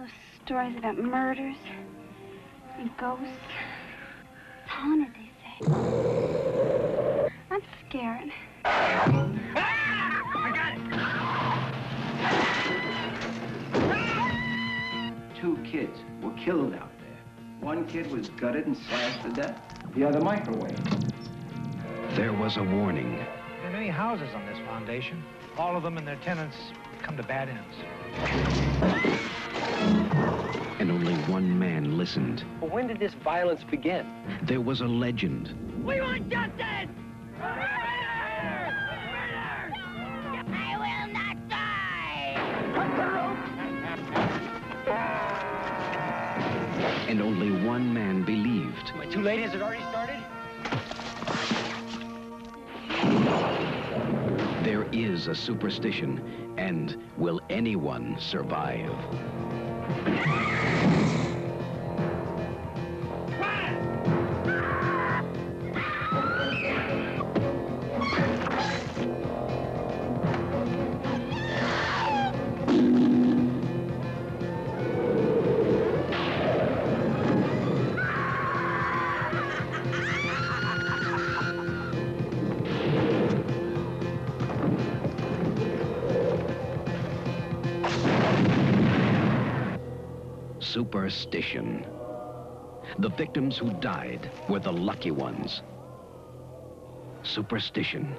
those stories about murders and ghosts. It's haunted, they say. I'm scared. Ah! I got it! Ah! 2 kids were killed out there. 1 kid was gutted and slashed to death. The other microwaved. There was a warning. There are many houses on this foundation. All of them and their tenants come to bad ends. And only 1 man listened. Well, when did this violence begin? There was a legend. We want justice! Murder! Murder! I will not die! Cut the rope! And only 1 man believed. Am I too late? Has it already started? There is a superstition, and will anyone survive? Superstition. The victims who died were the lucky ones. Superstition.